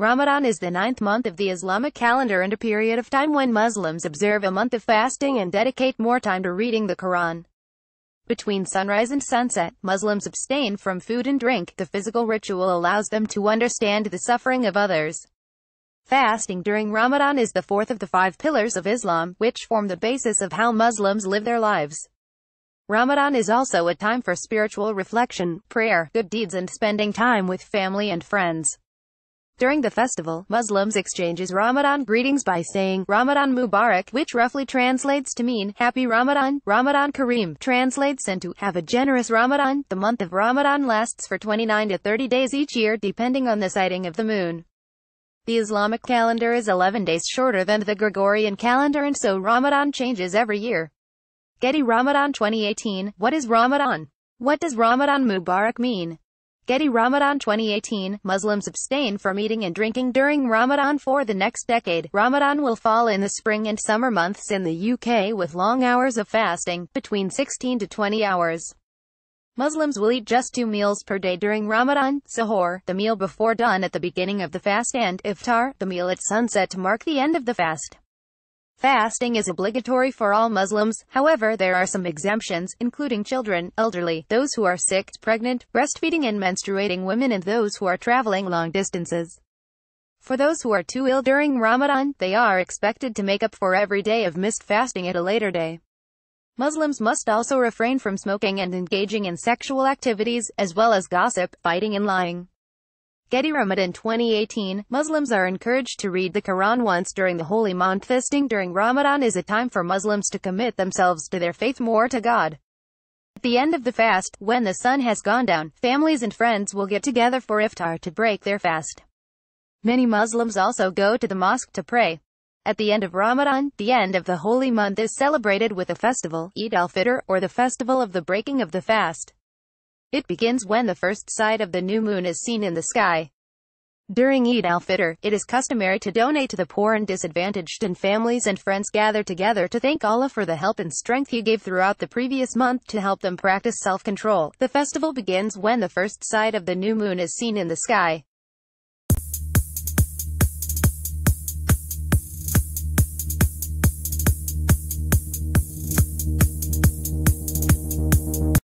Ramadan is the ninth month of the Islamic calendar and a period of time when Muslims observe a month of fasting and dedicate more time to reading the Quran. Between sunrise and sunset, Muslims abstain from food and drink. The physical ritual allows them to understand the suffering of others. Fasting during Ramadan is the fourth of the five pillars of Islam, which form the basis of how Muslims live their lives. Ramadan is also a time for spiritual reflection, prayer, good deeds and spending time with family and friends. During the festival, Muslims exchange Ramadan greetings by saying, Ramadan Mubarak, which roughly translates to mean, Happy Ramadan. Ramadan Kareem translates into, Have a generous Ramadan. The month of Ramadan lasts for 29 to 30 days each year, depending on the sighting of the moon. The Islamic calendar is 11 days shorter than the Gregorian calendar, and so Ramadan changes every year. Getty Ramadan 2018, What is Ramadan? What does Ramadan Mubarak mean? Getty Ramadan 2018, Muslims abstain from eating and drinking during Ramadan for the next decade. Ramadan will fall in the spring and summer months in the UK with long hours of fasting, between 16 to 20 hours. Muslims will eat just 2 meals per day during Ramadan, Sahur, the meal before dawn at the beginning of the fast, and Iftar, the meal at sunset to mark the end of the fast. Fasting is obligatory for all Muslims, however there are some exemptions, including children, elderly, those who are sick, pregnant, breastfeeding and menstruating women, and those who are traveling long distances. For those who are too ill during Ramadan, they are expected to make up for every day of missed fasting at a later day. Muslims must also refrain from smoking and engaging in sexual activities, as well as gossip, fighting and lying. Getty Ramadan 2018, Muslims are encouraged to read the Quran once during the holy month. Fasting during Ramadan is a time for Muslims to commit themselves to their faith, more to God. At the end of the fast, when the sun has gone down, families and friends will get together for iftar to break their fast. Many Muslims also go to the mosque to pray. At the end of Ramadan, the end of the holy month is celebrated with a festival, Eid al-Fitr, or the festival of the breaking of the fast. It begins when the first sight of the new moon is seen in the sky. During Eid al-Fitr, it is customary to donate to the poor and disadvantaged, and families and friends gather together to thank Allah for the help and strength He gave throughout the previous month to help them practice self-control. The festival begins when the first sight of the new moon is seen in the sky.